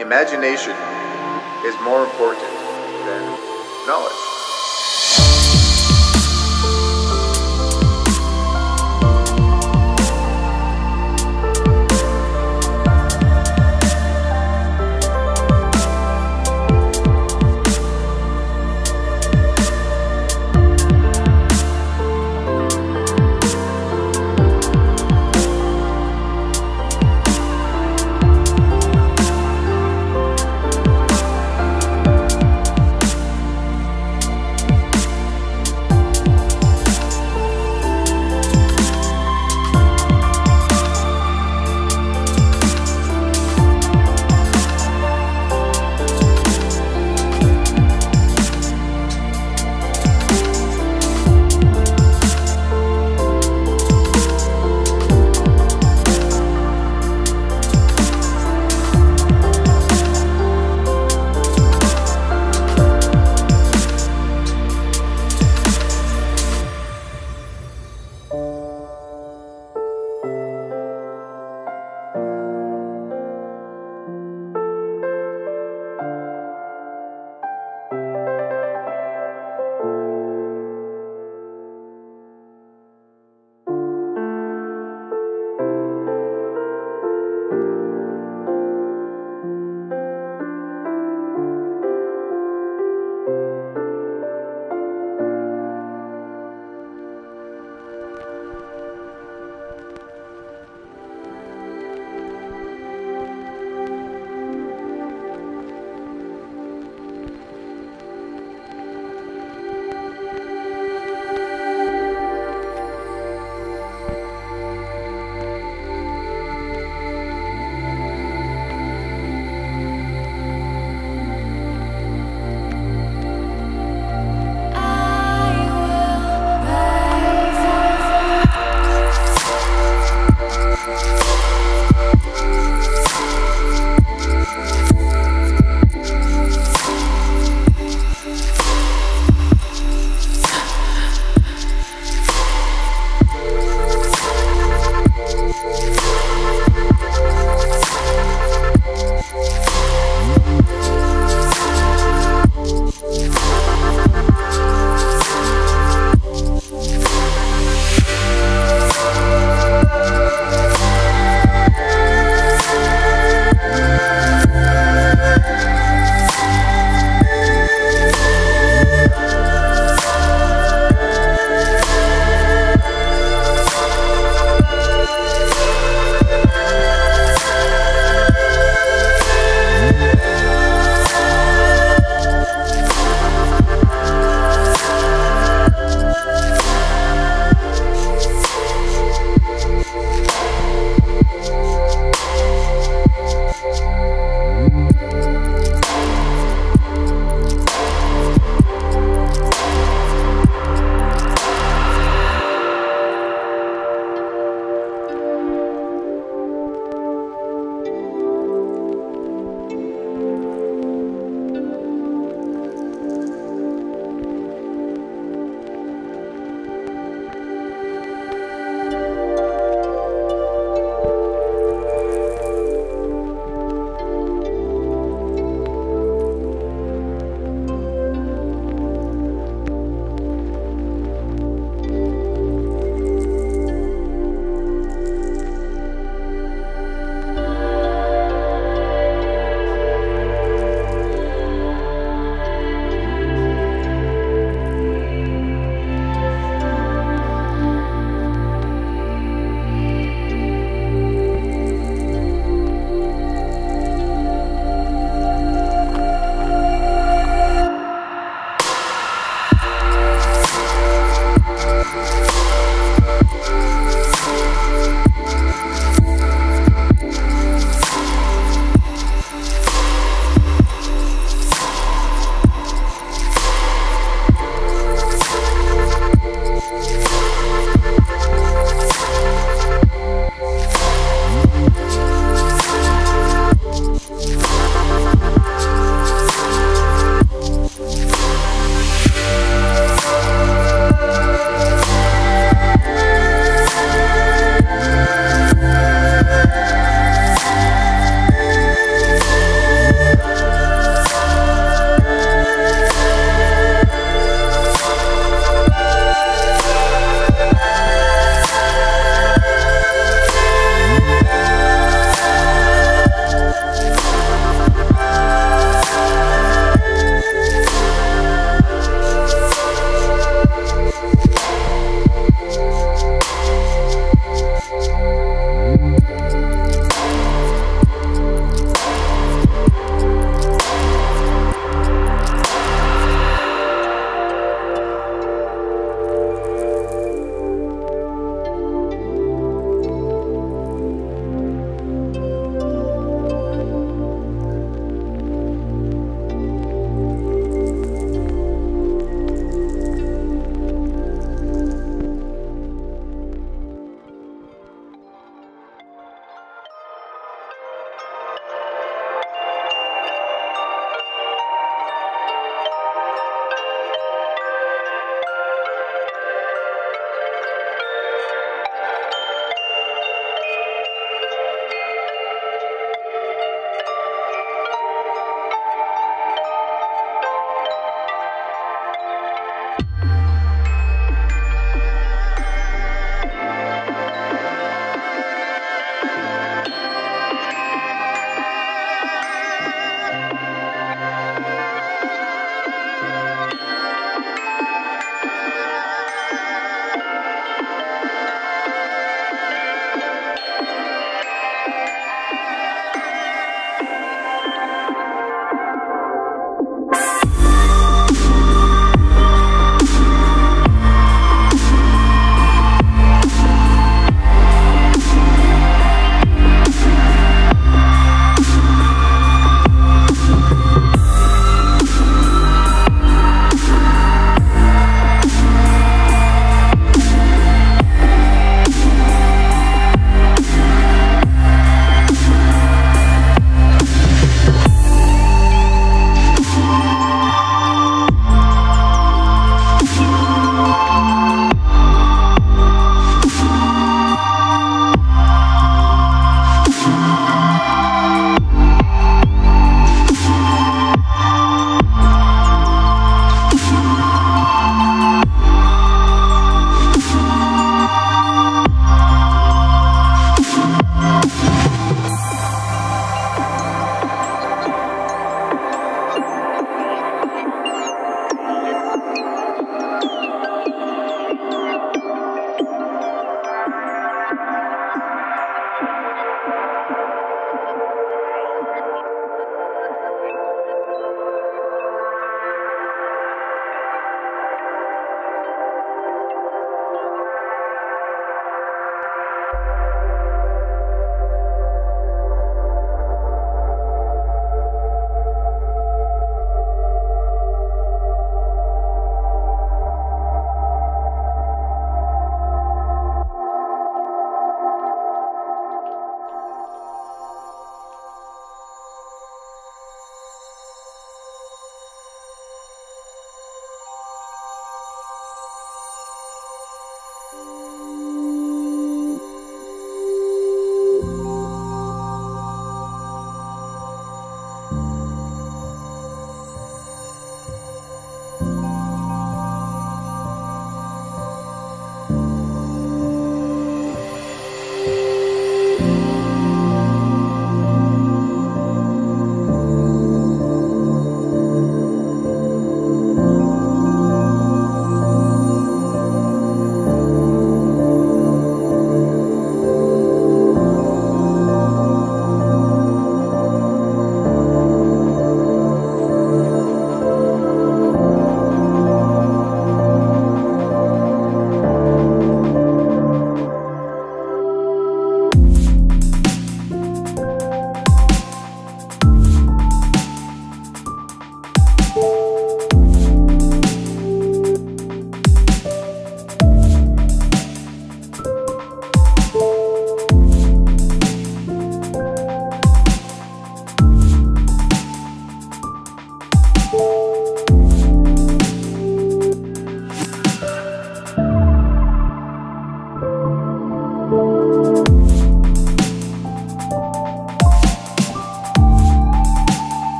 Imagination is more important than knowledge.